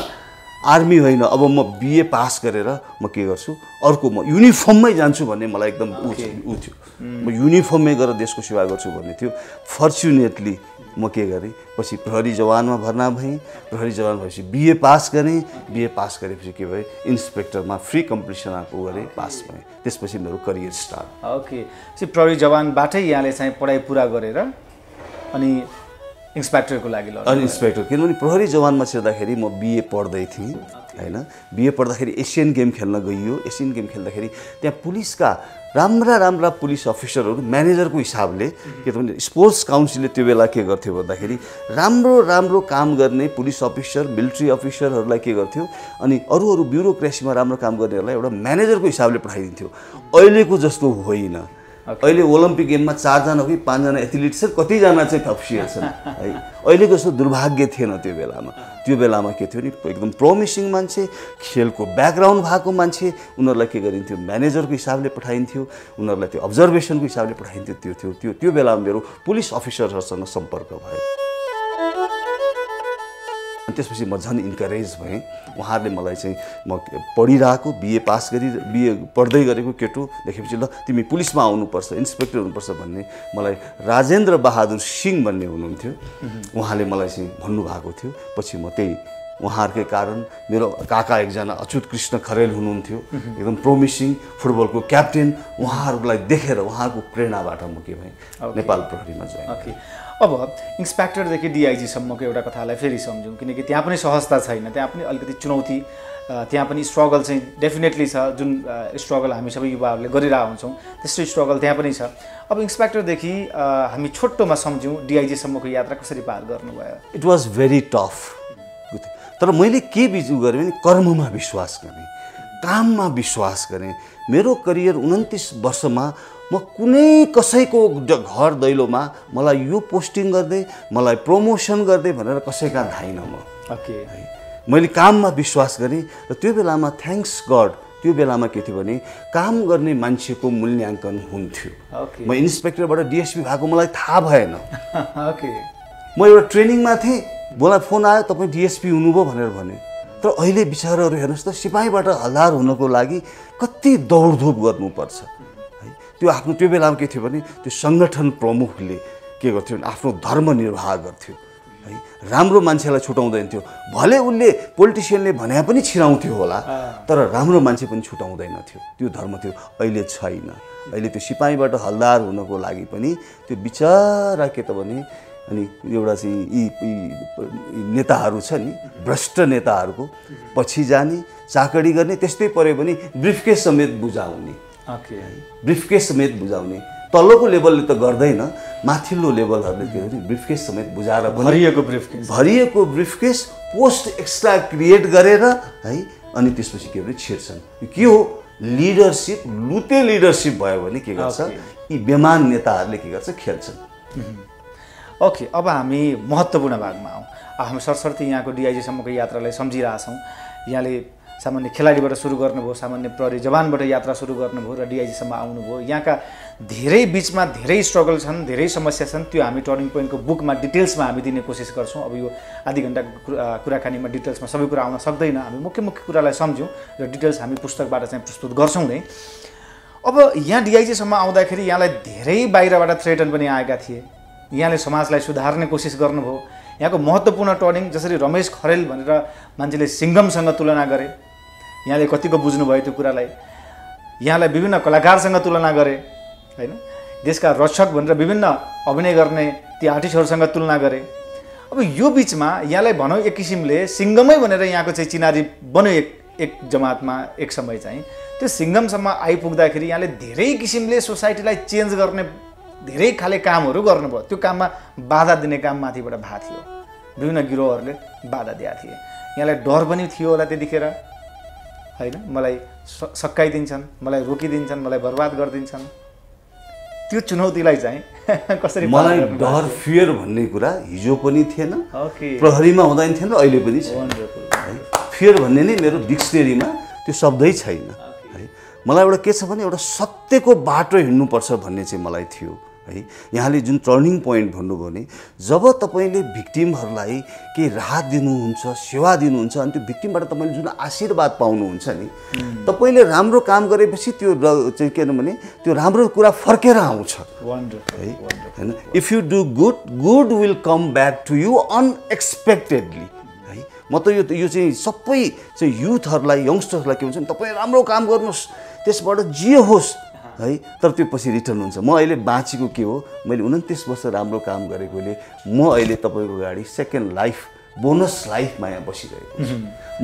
आर्मी होइन, अब म बीए पास गरेर म के गर्छु, अर्को म युनिफर्ममै जान्छु भन्ने मलाई एकदम उ थियो। म युनिफर्ममै गरेर देशको सेवा गर्छु भन्ने थियो। फर्चुनेटली म के गरेँ, पछि प्रहरी जवानमा भर्ना भएँ। प्रहरी जवान भएपछि बीए पास गरेँ। बीए पास गरेपछि के भयो, इन्सपेक्टरमा फ्री कम्पिटिसन आएको गरेँ, पास भएँ। त्यसपछि मेरो करियर स्टार्ट। ओके, प्रहरी जवानबाटै यहाँले चाहिँ पढाइ पुरा गरेर अनि इन्स्पेक्टरको लागि? अनि इन्स्पेक्टर, किनभने प्रहरी जवानमा छिर्दाखेरि म बिए पढ्दै थिएँ होइन। बिए पढ्दाखेरि एसियन गेम खेल्न गइयो। एसियन गेम खेल्दाखेरि त्यहाँ पुलिसका राम्रा राम्रा पुलिस अफिसरहरू म्यानेजरको हिसाबले, किनभने स्पोर्ट्स काउन्सिलले त्यो बेला के गर्थ्यो भन्दाखेरि राम्रो राम्रो काम गर्ने पुलिस अफिसर, मिलिट्री अफिसरहरूलाई के गर्थ्यो अनि अरू अरू ब्युरोक्रेसीमा राम्रो काम गर्नेहरूलाई एउटा म्यानेजरको हिसाबले पठाइदिन्थ्यो। अहिलेको जस्तो होइन। अहिले ओलम्पिक गेममा 4जना कि 5जना एथलिट छन्, कतिजना चाहिँ अफिसर छन् है। अहिलेको जस्तो दुर्भाग्य थिएन त्यो बेलामा। त्यो बेलामा के थियो नि, एकदम प्रमिसिङ मान्छे, खेलको ब्याकग्राउन्ड भएको मान्छे उनीहरूलाई के गरिन्थ्यो, म्यानेजरको हिसाबले पठाइन्थ्यो। उनीहरूलाई त्यो अब्जर्भेसनको हिसाबले पठाइन्थ्यो। त्यो थियो त्यो त्यो बेलामा मेरो पुलिस अफिसरहरूसँग सम्पर्क भयो। त्यसपछि म झन् इन्करेज भएँ। उहाँहरूले मलाई चाहिँ म पढिरहेको बिए पास गरी बिए पढ्दै गरेको केटो देखेपछि ल तिमी पुलिसमा आउनुपर्छ, इन्स्पेक्टर हुनुपर्छ भन्ने। मलाई राजेन्द्र बहादुर सिंह भन्ने हुनुहुन्थ्यो, उहाँले मलाई चाहिँ भन्नुभएको थियो। पछि म त्यही उहाँहरूकै कारण, मेरो काका एकजना अच्युत कृष्ण खरेल हुनुहुन्थ्यो, एकदम प्रोमिसिङ फुटबलको क्याप्टेन। उहाँहरूलाई देखेर उहाँको प्रेरणाबाट म के भएँ, नेपाल प्रहरीमा जोइन। अब इन्स्पेक्टरदेखि डिआइजीसम्मको एउटा कथालाई फेरि सम्झौँ, किनकि त्यहाँ पनि सहजता छैन, त्यहाँ पनि अलिकति चुनौती, त्यहाँ पनि स्ट्रगल चाहिँ डेफिनेटली छ। जुन स्ट्रगल हामी सबै युवाहरूले गरिरहेको हुन्छौँ त्यस्तै स्ट्रगल त्यहाँ पनि छ। अब इन्स्पेक्टरदेखि हामी छोटोमा सम्झौँ, डिआइजीसम्मको यात्रा कसरी पार गर्नुभयो? It was very tough. तर मैले के बिजु गरेँ भने कर्ममा विश्वास गरेँ, काममा विश्वास गरेँ। मेरो करियर 29 वर्षमा म कुनै कसैको घर दैलोमा मलाई यो पोस्टिङ गर्दै, मलाई प्रमोसन गर्दै भनेर कसैका धाइन म। ओके, मैले काममा विश्वास गरेँ। र त्यो बेलामा थ्याङ्क्स गड, त्यो बेलामा के थियो भने काम गर्ने मान्छेको मूल्याङ्कन हुन्थ्यो। म इन्स्पेक्टरबाट डिएसपी भएको मलाई थाहा भएन। ओके, म एउटा ट्रेनिङमा थिएँ, मलाई फोन आयो तपाईँ डिएसपी हुनुभयो भनेर भने। तर अहिले विचारहरू हेर्नुहोस् त, सिपाहीबाट हल्दार हुनको लागि कति दौडधुप गर्नुपर्छ है। त्यो आफ्नो त्यो बेलामा के थियो भने त्यो सङ्गठन प्रमुखले के गर्थ्यो भने आफ्नो धर्म निर्वाह गर्थ्यो है, राम्रो मान्छेलाई छुटाउँदैन थियो। भले उसले पोलिटिसियनले भने पनि छिराउँथ्यो होला, तर राम्रो मान्छे पनि छुटाउँदैन थियो। त्यो धर्म थियो, अहिले छैन। अहिले त्यो सिपाहीबाट हल्दार हुनको लागि पनि त्यो विचारा के त भने, अनि एउटा चाहिँ यी नेताहरू छ नि, भ्रष्ट नेताहरूको पछि जाने, चाकडी गर्ने, त्यस्तै पऱ्यो भने ब्रिफकेस समेत बुझाउने। ओके, ब्रिफकेस समेत बुझाउने। तल्लोको लेभलले त गर्दैन, माथिल्लो लेभलहरूले के गर्छ, ब्रिफकेस समेत बुझाएर भरिएको ब्रिफकेस पोस्ट एक्स्ट्रा क्रिएट गरेर है। अनि त्यसपछि के भने छिर्छन्। के हो लिडरसिप? लुते लिडरसिप भयो भने के गर्छ, यी बेमान नेताहरूले के गर्छ, खेल्छन्। ओके, अब हामी महत्त्वपूर्ण भागमा आउँ। हामी सरसर्ती यहाँको डिआइजीसम्मको यात्रालाई सम्झिरहेछौँ। यहाँले सामान्य खेलाडीबाट सुरु गर्नुभयो, सामान्य प्रहरी जवानबाट यात्रा सुरु गर्नुभयो र डिआइजीसम्म आउनुभयो। यहाँका धेरै बिचमा धेरै स्ट्रगल छन्, धेरै समस्या छन्। त्यो हामी टर्निङ पोइन्टको बुकमा डिटेल्समा हामी दिने कोसिस गर्छौँ। अब यो आधी घन्टाको कुराकानीमा डिटेल्समा सबै कुरा आउन सक्दैन। हामी मुख्य मुख्य कुरालाई सम्झौँ र डिटेल्स हामी पुस्तकबाट चाहिँ प्रस्तुत गर्छौँ नै। अब यहाँ डिआइजीसम्म आउँदाखेरि यहाँलाई धेरै बाहिरबाट थ्रेटन पनि आएका थिए। यहाँले समाजलाई सुधार्ने कोसिस गर्नुभयो। यहाँको महत्त्वपूर्ण टर्निङ, जसरी रमेश खरेल भनेर मान्छेले सिङ्गमसँग तुलना गरे, यहाँले कतिको बुझ्नुभयो त्यो कुरालाई। यहाँलाई विभिन्न कलाकारसँग तुलना गरे होइन, देशका रक्षक भनेर विभिन्न अभिनय गर्ने ती आर्टिस्टहरूसँग तुलना गरे। अब यो बिचमा यहाँलाई भनौँ एक किसिमले सिङ्गमै भनेर यहाँको चाहिँ चिनारी बन्यो एक जमातमा एक समय चाहिँ। त्यो सिङ्गमसम्म आइपुग्दाखेरि यहाँले धेरै किसिमले सोसाइटीलाई चेन्ज गर्ने धेरै खाले कामहरू गर्नुभयो। त्यो काममा बाधा दिने काम माथिबाट भएको थियो। विभिन्न गिरोहहरूले बाधा दिएका थिए। यहाँलाई डर पनि थियो होला त्यतिखेर हैन, मलाई सक्काइदिन्छन्, मलाई रोकिदिन्छन्, मलाई बर्बाद गर्दिन्छन्, त्यो चुनौतीलाई चाहिँ कसरी मलाई डर फियर भन्ने कुरा हिजो पनि थिएन, प्रहरीमा हुँदैन थिएन, अहिले पनि छैन। फियर भन्ने नै मेरो डिक्सनेरीमा त्यो शब्दै छैन है। मलाई एउटा के छ भने एउटा सत्यको बाटो हिँड्नुपर्छ भन्ने चाहिँ मलाई थियो है। यहाँले जुन टर्निङ पोइन्ट भन्नुभयो नि, जब तपाईले भिक्टिमहरुलाई के राहत दिनुहुन्छ, सेवा दिनुहुन्छ अनि त्यो भिक्टिमबाट तपाईले जुन आशीर्वाद पाउनुहुन्छ नि, तपाईले राम्रो काम गरेपछि त्यो चाहिँ के भने त्यो राम्रो कुरा फर्केर आउँछ। वन्डरफुल है हैन। If you do good, good will come back to you unexpectedly है। म त यो चाहिँ सबै चाहिँ युथहरुलाई, यंगस्टरहरुलाई के हुन्छ नि, तपाई राम्रो काम गर्नुस्, त्यसबाट जे होस् है, तर त्यो पछि रिटर्न हुन्छ। म अहिले बाँचेको के हो, मैले 29 वर्ष राम्रो काम गरेकोले म अहिले तपाईको गाडी सेकेन्ड लाइफ, बोनस लाइफमा यहाँ बसिरहेको छु।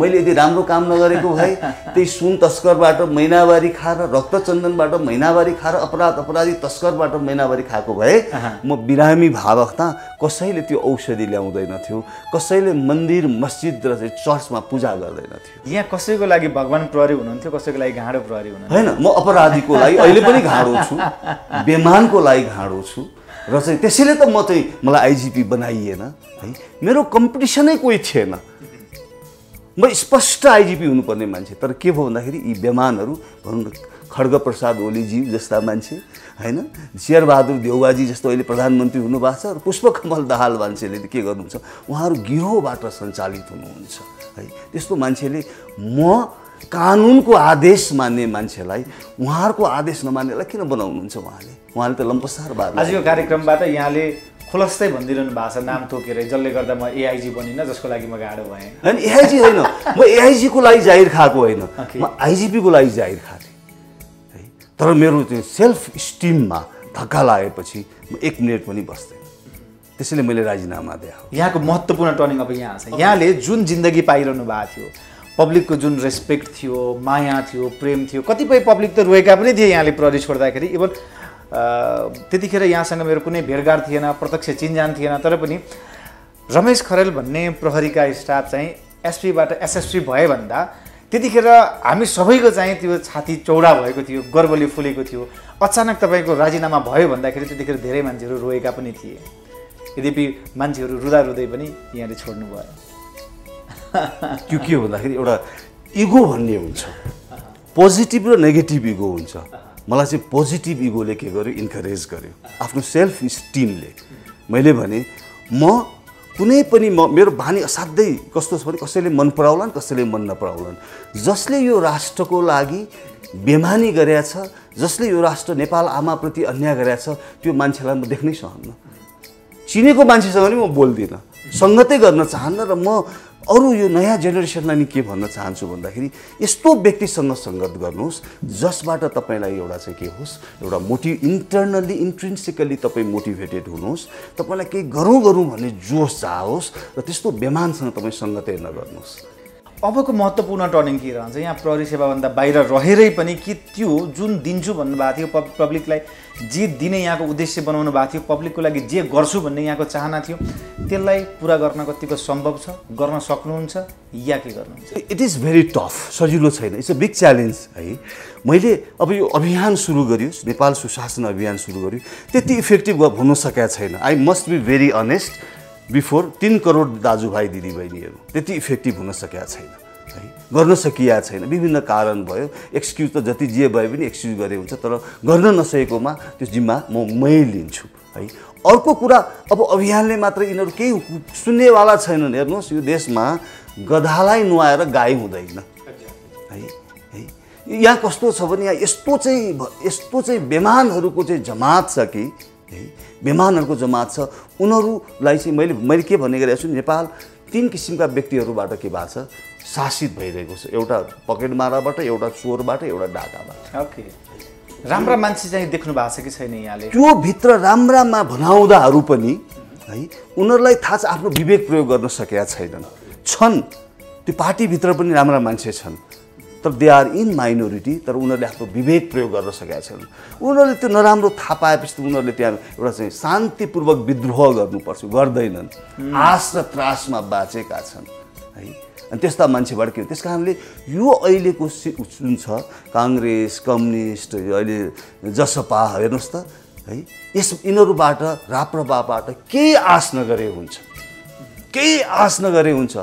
मैले यदि राम्रो काम नगरेको भए त्यही सुन तस्करबाट महिनावारी खाएर, रक्तचन्दनबाट महिनावारी खाएर, अपराधी तस्करबाट महिनावारी खाएको भए म बिरामी भावकता कसैले त्यो औषधि ल्याउँदैन थियो, कसैले मन्दिर मस्जिद र चर्चमा पूजा गर्दैन थियो। यहाँ कसैको लागि भगवान प्रहरी हुनुहुन्थ्यो, कसैको लागि घाँडो प्रहरी हुनुहुन्थ्यो हैन। म अपराधीको लागि अहिले पनि घाँडो छु, बेमानको लागि घाँडो छु र चाहिँ त्यसैले त म चाहिँ मलाई आइजिपी बनाइएन है। मेरो कम्पिटिसनै कोही थिएन, म स्पष्ट आइजिपी हुनुपर्ने मान्छे। तर के भयो भन्दाखेरि यी बेमानहरू, भनौँ न खड्गप्रसाद ओलीजी जस्ता मान्छे हैन, शेरबहादुर देउवाजी जस्तो अहिले प्रधानमन्त्री हुनुभएको छ, र पुष्पकमल दाहाल मान्छेले के गर्नुहुन्छ, उहाँहरू गिरोहबाट सञ्चालित हुनुहुन्छ है। त्यस्तो मान्छेले म कानुनको आदेश मान्ने मान्छेलाई उहाँहरूको आदेश नमान्नेलाई किन बनाउनुहुन्छ? उहाँले त लम्पसार बार। आजको कार्यक्रमबाट यहाँले खुलस्तै भनिदिनु भएको छ, नाम तोकेर जसले गर्दा म एआइजी बनिन, जसको लागि म गाडो भएँ हैन। एआइजी होइन, म एआइजी को लागि जाहिर खाएको होइन, म आइजिपी को लागि जाहिर खाएको है। तर मेरो त्यो सेल्फ स्टिममा धक्का लागेपछि म एक मिनेट पनि बस्दिनँ, त्यसैले मैले राजीनामा दिएँ। यहाँको महत्त्वपूर्ण टर्निङ अब यहाँ छ। यहाँले जुन जिन्दगी पाइरहनु भएको थियो, पब्लिक को जुन रेस्पेक्ट थियो, माया थियो, प्रेम थियो, कतिपय पब्लिक तो रोएका पनि थिए यहाँले प्रहरी छोड्दाखेरि। इवन त्यतिखेर यहाँसँग मेरो कुनै भेटघाट थिएन, प्रत्यक्ष चिनजान थिएन, तर पनि रमेश खरेल भन्ने प्रहरीका स्टाफ चाहिँ एसपीबाट एसएसपी भए भन्दा त्यतिखेर हामी सबैको चाहिँ त्यो छाती चौडा भएको थियो, गर्वले फुलेको थियो। अचानक तपाईको राजीनामा भयो भन्दाखेरि त्यतिखेर धेरै मान्छेहरू रोएका पनि थिए, यद्यपि मान्छेहरू रुदा रुदै पनि यहाँले छोड्नु भयो। त्यो के हो भन्दाखेरि एउटा इगो भन्ने हुन्छ, पोजिटिभ र नेगेटिभ इगो हुन्छ। मलाई चाहिँ पोजिटिभ इगोले के गर्यो, इन्करेज गर्यो। आफ्नो सेल्फ स्टिमले मैले भने म कुनै पनि मेरो बानी असाध्यै कस्तो छ भने कसैले मन पराउलान्, कसैले मन नपराउलान्, जसले यो राष्ट्रको लागि बेमानी गरेका छ, जसले यो राष्ट्र नेपाल आमाप्रति अन्याय गरेका छ, त्यो मान्छेलाई म देख्नै सहन्न। चिनेको मान्छेसँग पनि म बोल्दिनँ, सङ्गतै गर्न चाहन्न। र म अरू यो नयाँ जेनेरेसनलाई नि के भन्न चाहन्छु भन्दाखेरि यस्तो व्यक्तिसँग सङ्गत गर्नुहोस् जसबाट तपाईलाई एउटा चाहिँ के होस्, एउटा इन्टर्नल्ली इन्ट्रिन्सिकली तपाईँ मोटिभेटेड हुनुहोस्, तपाईँलाई केही गरौँ गरौँ भन्ने जोस जाओस्, र त्यस्तो बेमानसँग तपाईँ सङ्गतै नगर्नुहोस्। अबको महत्त्वपूर्ण टर्निङ के रहन्छ? यहाँ प्रहरी सेवाभन्दा बाहिर रहेरै पनि कि त्यो जुन दिन्छु भन्नुभएको थियो, पब्लिकलाई जे दिने यहाँको उद्देश्य बनाउनु भएको थियो, पब्लिकको लागि जे गर्छु भन्ने यहाँको चाहना थियो, त्यसलाई पुरा गर्न कतिको सम्भव छ, गर्न सक्नुहुन्छ या के गर्नुहुन्छ? इट इज भेरी टफ, सजिलो छैन, इट्स अ बिग च्यालेन्ज है। मैले अब यो अभियान सुरु गरियो, नेपाल सुशासन अभियान सुरु गरियो, त्यति इफेक्टिभ हुन सकेको छैन। I must be very honest before 3 crore दाजुभाइ दिदीबहिनीहरू त्यति इफेक्टिभ हुन सकेको छैन है, गर्न सकिया छैन। विभिन्न कारण भयो, एक्सक्युज त जति जे भए पनि एक्सक्युज गरे हुन्छ, तर गर्न नसकेकोमा त्यो जिम्मा मै लिन्छु है। अर्को कुरा, अब अभियानले मात्र यिनीहरू केही सुन्नेवाला छैनन्। हेर्नुहोस्, यो देशमा गधालाई नुहाएर गाई हुँदैन है। यहाँ कस्तो छ भने यहाँ यस्तो चाहिँ बेमानहरूको चाहिँ जमात छ कि है, बेमानहरूको जमात छ। उनीहरूलाई चाहिँ मैले के भन्ने गरेको छु, नेपाल 3 किसिमका व्यक्तिहरूबाट के भएको छ, शासित भइरहेको छ। एउटा पकेटमाराबाट, एउटा चोरबाट, एउटा डाकाबाट। ओके, राम्रा मान्छे चाहिँ देख्नु भएको छ कि छैन यहाँले? त्यो भित्र राम्रामा भनाउँदाहरू पनि है, उनीहरूलाई थाहा छ आफ्नो विवेक प्रयोग गर्न सकेका छैनन्। छन्, त्यो पार्टीभित्र पनि राम्रा मान्छे छन्, तर दे आर इन माइनोरिटी, तर उनीहरूले आफ्नो विवेक प्रयोग गर्न सकेका छैनन्। उनीहरूले त्यो नराम्रो थाहा पाएपछि उनीहरूले त्यहाँ एउटा चाहिँ शान्तिपूर्वक विद्रोह गर्नुपर्छ, गर्दैनन्। आश र त्रासमा बाँचेका छन् है। अनि त्यस्ता मान्छेबाट के हो, त्यस कारणले यो अहिलेको जुन छ काङ्ग्रेस, कम्युनिस्ट, अहिले जसपा हेर्नुहोस् त है, यस यिनीहरूबाट राप्रपाबाट केही आश नगरे हुन्छ।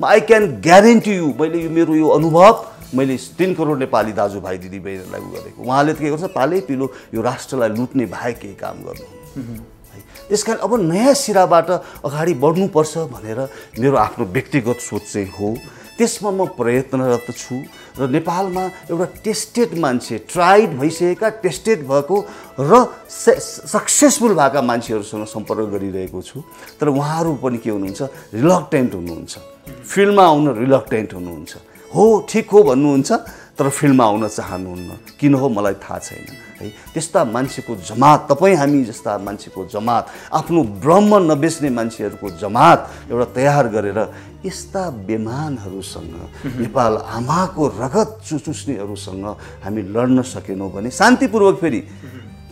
आई क्यान ग्यारेन्टी यु, मैले यो मेरो यो अनुभव मैले 3 करोड नेपाली दाजुभाइ दिदीबहिनीहरूलाई गरेको, उहाँले त के गर्छ पालै पिलो यो राष्ट्रलाई लुट्ने बाहेक केही काम गर्नु है। त्यसकारण अब नयाँ सिराबाट अगाडि बढ्नुपर्छ भनेर मेरो आफ्नो व्यक्तिगत सोच चाहिँ हो, त्यसमा म प्रयत्नरत छु। र नेपालमा एउटा टेस्टेड मान्छे, ट्राइड भइसकेका, टेस्टेड भएको र सक्सेसफुल भएका मान्छेहरूसँग सम्पर्क गरिरहेको छु। तर उहाँहरू पनि के हुनुहुन्छ, रिलक्टेन्ट हुनुहुन्छ, फिल्डमा आउन रिलक्टेन्ट हुनुहुन्छ। हो, ठिक हो भन्नुहुन्छ, तर फिल्डमा आउन चाहनुहुन्न, किन हो मलाई थाहा छैन है। त्यस्ता मान्छेको जमात, तपाईँ हामी जस्ता मान्छेको जमात, आफ्नो ब्रह्म नबेच्ने मान्छेहरूको जमात एउटा तयार गरेर यस्ता बेमानहरूसँग, नेपाल आमाको रगत चुस्नेहरूसँग हामी लड्न सकेनौँ भने शान्तिपूर्वक, फेरि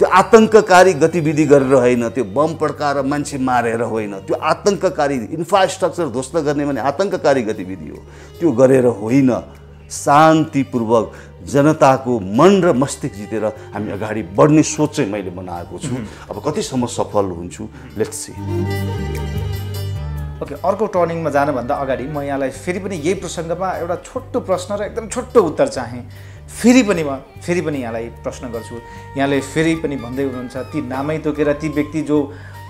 त्यो आतङ्ककारी गतिविधि गरेर होइन, त्यो बम पड्काएर मान्छे मारेर होइन, त्यो आतङ्ककारी इन्फ्रास्ट्रक्चर ध्वस्त गर्ने भने आतङ्ककारी गतिविधि हो, त्यो गरेर होइन। शान्तिपूर्वक जनताको मन र मस्तिष्क जितेर हामी अगाडि बढ्ने सोच चाहिँ मैले बनाएको छु। अब कतिसम्म सफल हुन्छु, लेट्स सी। ओके, अर्को टर्निङमा जानुभन्दा अगाडि म यहाँलाई फेरि पनि यही प्रसङ्गमा एउटा छोटो प्रश्न र एकदम छोटो उत्तर चाहेँ। फेरि पनि यहाँलाई प्रश्न गर्छु। यहाँले फेरि पनि भन्दै हुनुहुन्छ ती नामै तोकेर ती व्यक्ति जो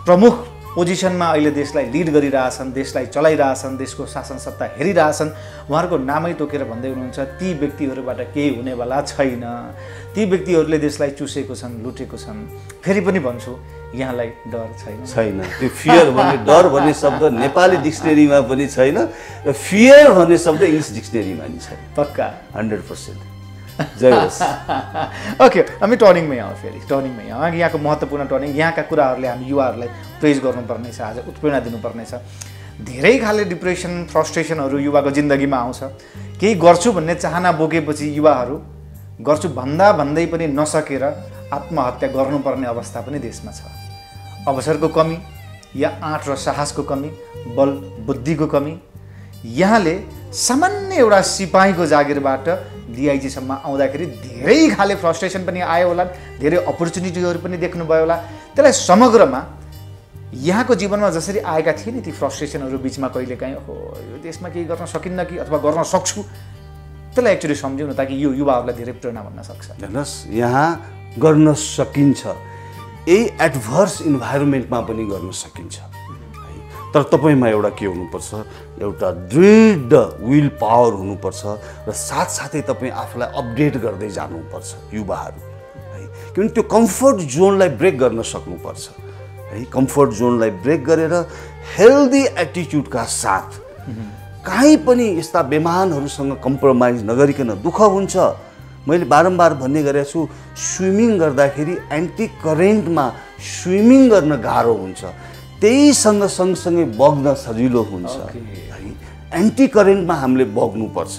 प्रमुख पोजिसनमा अहिले देशलाई लिड गरिरहेछन्, देशलाई चलाइरहेछन्, देशको शासन सत्ता हेरिरहेछन्, उहाँहरूको नामै तोकेर भन्दै हुनुहुन्छ ती व्यक्तिहरूबाट केही हुनेवाला छैन, ती व्यक्तिहरूले देशलाई चुसेको छन्, लुटेको छन्। फेरि पनि भन्छु यहाँलाई डर छैन। त्यो फियर भन्ने, डर भन्ने शब्द नेपाली डिक्सनेरीमा पनि छैन र फियर भन्ने शब्द इङ्ग्लिस डिक्सनेरीमा पनि छैन। पक्का 100%। जय होस्। ओके, हामी टर्निङमै आउँ। यहाँको महत्त्वपूर्ण टर्निङ, यहाँका कुराहरूले हामी युवाहरूलाई प्रेज गर्नुपर्नेछ, आज उत्प्रेरणा दिनुपर्नेछ। धेरै खाले डिप्रेसन, फ्रस्ट्रेसनहरू युवाको जिन्दगीमा आउँछ। केही गर्छु भन्ने चाहना बोकेपछि युवाहरू गर्छु भन्दा भन्दै पनि नसकेर आत्महत्या गर्नुपर्ने अवस्था पनि देशमा छ। अवसरको कमी या आँट र साहसको कमी, बल बुद्धिको कमी। यहाँले सामान्य एउटा सिपाहीको जागिरबाट DIG सम्म आउँदाखेरि धेरै खाले फ्रस्ट्रेसन पनि आयो होला, धेरै अपर्च्युनिटीहरू पनि देख्नुभयो होला। त्यसलाई समग्रमा यहाँको जीवनमा जसरी आएका थिए नि ती फ्रस्ट्रेसनहरू बिचमा कहिलेकाहीँ हो यो देशमा केही गर्न सकिन्न कि अथवा गर्न सक्छु, त्यसलाई एक्चुअली सम्झौँ न, ताकि यो युवाहरूलाई धेरै प्रेरणा भन्न सक्छ। हेर्नुहोस्, यहाँ गर्न सकिन्छ, यही एडभर्स इन्भाइरोमेन्टमा पनि गर्न सकिन्छ है। तर तपाईँमा एउटा के हुनुपर्छ, एउटा दृढ विल पावर हुनुपर्छ र साथसाथै तपाईँ आफूलाई अपडेट गर्दै जानुपर्छ युवाहरू है। किनभने त्यो कम्फर्ट जोनलाई ब्रेक गर्न सक्नुपर्छ है। कम्फर्ट जोनलाई ब्रेक गरेर हेल्दी एटिट्युडका साथ काहीँ पनि यस्ता बेमानहरूसँग कम्प्रोमाइज नगरिकन, दुःख हुन्छ, मैले बारम्बार भन्ने गरेको छु, स्विमिङ गर्दाखेरि एन्टी करेन्टमा स्विमिङ गर्न गाह्रो हुन्छ, त्यहीसँग सँगसँगै बग्न सजिलो हुन्छ है। एन्टी करेन्टमा हामीले बग्नुपर्छ।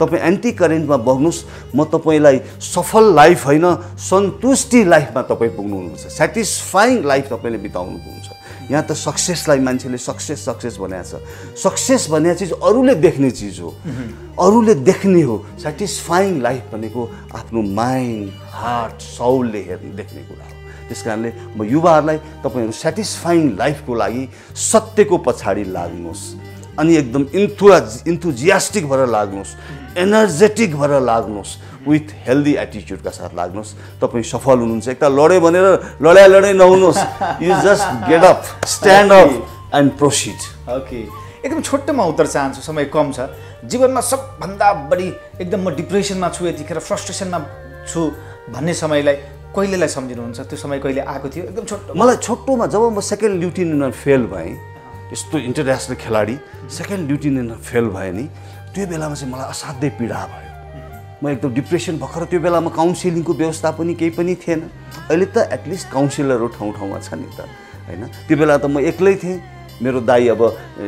तपाईँ एन्टी करेन्टमा बग्नुहोस्, म तपाईँलाई सफल लाइफ होइन, सन्तुष्टि लाइफमा तपाईँ पुग्नुहुन्छ, सेटिस्फाइङ लाइफ तपाईँले बिताउनुहुन्छ। यहाँ त सक्सेसलाई मान्छेले सक्सेस भनेको छ। सक्सेस भन्ने चिज अरूले देख्ने चिज हो, अरूले देख्ने हो। सेटिस्फाइङ लाइफ भनेको आफ्नो माइन्ड, हार्ट, साउलले देख्ने कुरा हो। त्यस कारणले म युवाहरूलाई तपाईँहरू सेटिस्फाइङ लाइफको लागि सत्यको पछाडि लाग्नुहोस्, अनि एकदम इन्थुजियास्टिक भएर लाग्नुहोस्, एनर्जेटिक भएर लाग्नुहोस्, विथ हेल्दी एटिट्युडका साथ लाग्नुहोस्, तपाईँ सफल हुनुहुन्छ। एकता लड्यो भनेर लडाइ नहुनुहोस्, you just get up, stand up and proceed. Okay, एकदम छोटोमा उत्तर चाहन्छु, समय कम छ। जीवनमा सबभन्दा बढी एकदम म डिप्रेसनमा छु, यतिखेर फ्रस्ट्रेसनमा छु भन्ने समयलाई कहिलेलाई सम्झिनुहुन्छ? त्यो समय कहिले आएको थियो? एकदम छोटो। मलाई छोटोमा जब म सेकेन्ड ल्युटिनेन्टमा फेल भएँ, यस्तो इन्टरनेसनल खेलाडी सेकेन्ड ल्युटिनेन्टमा फेल भएँ नि, त्यो बेलामा चाहिँ मलाई असाध्यै पीडा भयो। म एकदम डिप्रेसन भर्खर, त्यो बेलामा काउन्सिलिङको व्यवस्था पनि केही पनि थिएन। अहिले त एटलिस्ट काउन्सिलरहरू ठाउँ ठाउँमा छ नि त होइन, त्यो बेला त म एक्लै थिएँ। मेरो दाई अब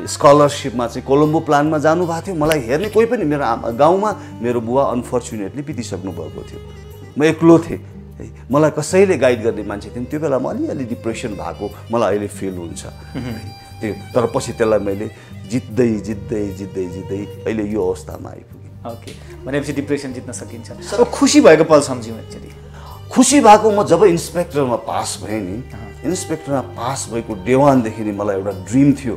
स्कलरशिपमा चाहिँ कोलम्बो प्लानमा जानुभएको थियो, मलाई हेर्ने कोही पनि, मेरो गाउँमा मेरो बुवा अनफर्चुनेटली बितिसक्नुभएको थियो, म एक्लो थिएँ, मलाई कसैले गाइड गर्ने मान्छे थिएन। त्यो बेला म अलिअलि डिप्रेसन भएको मलाई अहिले फिल हुन्छ त्यो, तर पछि त्यसलाई मैले जित्दै जित्दै जित्दै जित्दै अहिले यो अवस्थामा आइपुगेँ। ओके, भनेपछि डिप्रेसन जित्न सकिन्छ। अब खुसी भएको पल सम्झिउँ। एक्चुअली खुसी भएको म जब इन्सपेक्टरमा पास भएँ नि, इन्सपेक्टरमा पास भएको देवानदेखि नै मलाई एउटा ड्रिम थियो,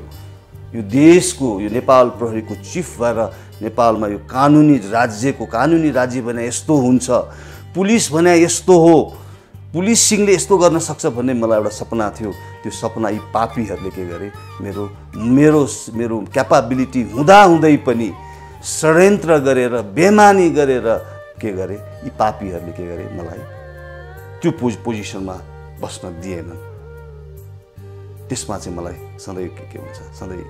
यो देशको, यो नेपाल प्रहरीको चिफ भएर नेपालमा यो कानुनी राज्यको, कानुनी राज्य भने यस्तो हुन्छ, पुलिस भने यस्तो हो, पुलिसिङले यस्तो गर्न सक्छ भन्ने मलाई एउटा सपना थियो। त्यो सपना यी पापीहरूले के गरे, मेरो मेरो मेरो क्यापाबिलिटी हुँदाहुँदै पनि षड्यन्त्र गरेर, बेमानी गरेर के गरे, यी पापीहरूले के गरे, मलाई त्यो पोजिसनमा बस्न दिएन। त्यसमा चाहिँ मलाई सधैँ के हुन्छ, सधैँ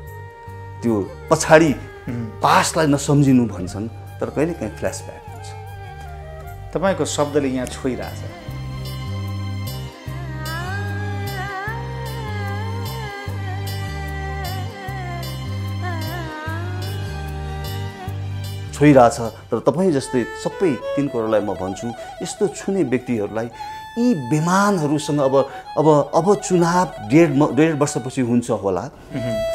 त्यो पछाडि पासलाई नसम्झिनु भन्छन्, तर कहिले काहीँ फ्ल्यासब्याक हुन्छ। तपाईँको शब्दले यहाँ छोइरहेछ। छोइरहेछ, तर तपाईँ जस्तै सबै 3 करोडलाई म भन्छु, यस्तो छुने व्यक्तिहरूलाई, यी बेमानहरूसँग अब अब अब चुनाव डेढ वर्षपछि हुन्छ होला,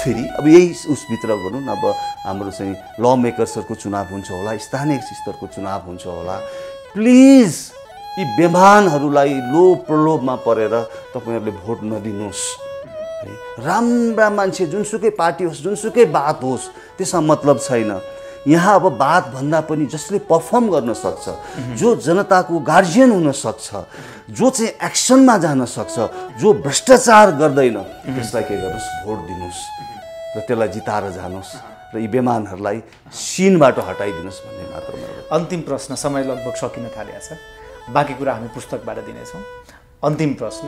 फेरि अब यही उसभित्र भनौँ न, अब हाम्रो चाहिँ ल मेकर्सहरूको चुनाव हुन्छ होला, स्थानीय स्तरको चुनाव हुन्छ होला। प्लिज यी बेमानहरूलाई लोभ प्रलोभमा परेर तपाईँहरूले भोट नदिनुहोस् है। राम्रा मान्छे जुनसुकै पार्टी होस्, जुनसुकै बात होस्, त्यसमा मतलब छैन। यहाँ अब बात भन्दा पनि जसले पर्फर्म गर्न सक्छ, जो जनताको गार्जियन हुन सक्छ, जो चाहिँ एक्सनमा जान सक्छ, जो भ्रष्टाचार गर्दैन, त्यसलाई के गर्नुहोस्, भोट दिनुहोस् र त्यसलाई जिताएर जानुहोस् र यी बेमानहरूलाई सिनबाट हटाइदिनुहोस् भन्ने मात्र मेरो अन्तिम प्रश्न। समय लगभग सकिन थालेको छ, बाँकी कुरा हामी पुस्तकबाट दिनेछौँ। अन्तिम प्रश्न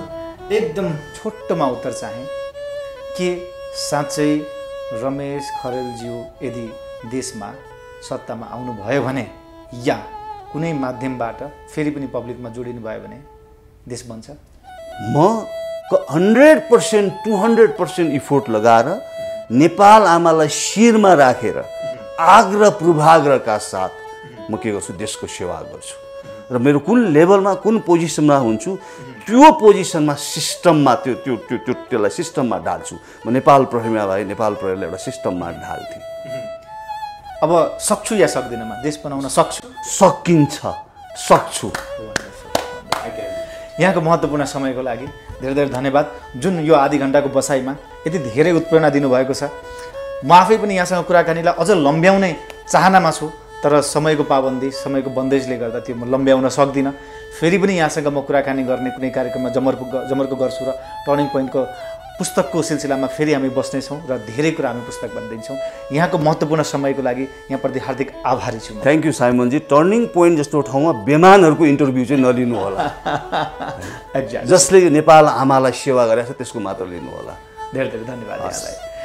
एकदम छोटोमा उत्तर चाहे के साँच्चै रमेश खरेलज्यू यदि देशमा सत्तामा आउनुभयो भने या कुनै माध्यमबाट फेरि पनि पब्लिकमा जोडिनु भयो भने देश बन्छ? म 100% 200% इफोर्ट लगाएर, नेपाल आमालाई शिरमा राखेर, आग्रह पूर्वाग्रहका साथ म के गर्छु, देशको सेवा गर्छु। र मेरो कुन लेभलमा, कुन पोजिसनमा हुन्छु, त्यो पोजिसनमा सिस्टममा त्यो त्यो त्यो त्यसलाई सिस्टममा ढाल्छु। म नेपाल प्रहरीमा भए नेपाल प्रहरीलाई एउटा सिस्टममा ढाल्थेँ। अब सक्छु या सक्दिनँ, म देश बनाउन सक्छु, सकिन्छ, सक्छु। यहाँको महत्त्वपूर्ण समयको लागि धेरै धेरै धन्यवाद, जुन यो आधी घन्टाको बसाइमा यति धेरै उत्प्रेरणा दिनुभएको छ। म आफै पनि यहाँसँग कुराकानीलाई अझ लम्ब्याउने चाहनामा छु, तर समयको पाबन्दी, समयको बन्देजले गर्दा त्यो म लम्ब्याउन सक्दिनँ। फेरि पनि यहाँसँग म कुराकानी गर्ने कुनै कार्यक्रममा जमर्को गर्छु र टर्निङ पोइन्टको पुस्तकको सिलसिलामा फेरि हामी बस्नेछौँ र धेरै कुरा हामी पुस्तकबाट दिन्छौँ। यहाँको महत्त्वपूर्ण समयको लागि यहाँप्रति हार्दिक आभारी छु। थ्याङ्क यू साइमनजी। टर्निङ पोइन्ट जस्तो ठाउँमा बेमानहरूको इन्टरभ्यू चाहिँ नलिनु होला, जसले नेपाल आमालाई सेवा गरेको छ त्यसको मात्र लिनु होला। धेरै धेरै धन्यवाद यसलाई।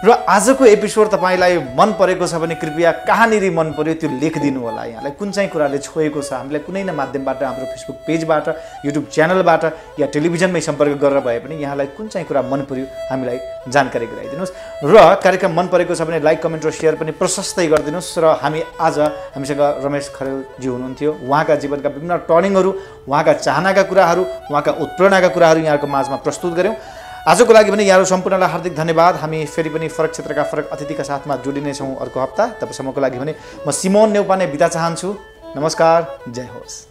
र आजको एपिसोड तपाईँलाई मन परेको छ भने कृपया कहाँनिर मन पर्यो त्यो लेखिदिनु होला। यहाँलाई कुन चाहिँ कुराले छोएको छ, हामीलाई कुनै न माध्यमबाट, हाम्रो फेसबुक पेजबाट, युट्युब च्यानलबाट या टेलिभिजनमै सम्पर्क गरेर भए पनि यहाँलाई कुन चाहिँ कुरा मन पर्यो हामीलाई जानकारी गराइदिनुहोस्। र कार्यक्रम मन परेको छ भने लाइक, कमेन्ट र सेयर पनि प्रशस्तै गरिदिनुहोस्। र हामीसँग रमेश खरेलजी हुनुहुन्थ्यो। उहाँका जीवनका विभिन्न टर्निङहरू, उहाँका चाहनाका कुराहरू, उहाँका उत्प्रेरणाका कुराहरू यहाँको माझमा प्रस्तुत गऱ्यौँ। आजको लागि पनि यहाँहरू सम्पूर्णलाई हार्दिक धन्यवाद। हामी फेरि पनि फरक क्षेत्रका फरक अतिथिका साथमा जोडिनेछौँ अर्को हप्ता। तबसम्मको लागि भने म सिमोन नेउपाने बिदा चाहन्छु। नमस्कार, जय होस्।